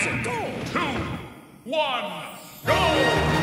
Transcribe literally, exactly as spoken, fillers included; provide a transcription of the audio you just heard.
Three, two, one, go!